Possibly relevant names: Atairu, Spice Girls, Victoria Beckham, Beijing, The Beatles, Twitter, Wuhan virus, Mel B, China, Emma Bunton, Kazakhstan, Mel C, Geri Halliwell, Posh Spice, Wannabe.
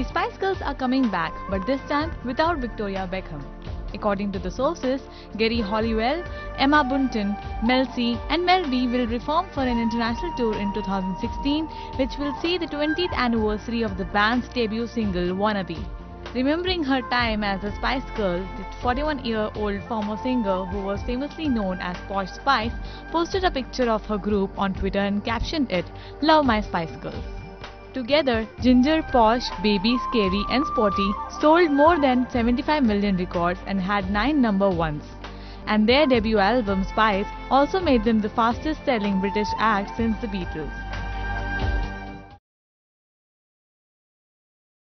The Spice Girls are coming back, but this time without Victoria Beckham. According to the sources, Geri Halliwell, Emma Bunton, Mel C and Mel B will reform for an international tour in 2016, which will see the 20th anniversary of the band's debut single Wannabe. Remembering her time as the Spice Girls, the 41-year-old former singer, who was famously known as Posh Spice, posted a picture of her group on Twitter and captioned it, "Love my Spice Girls." Together, Ginger, Posh, Baby, Scary and Sporty sold more than 75 million records and had 9 number ones. And their debut album, Spice, also made them the fastest-selling British act since the Beatles.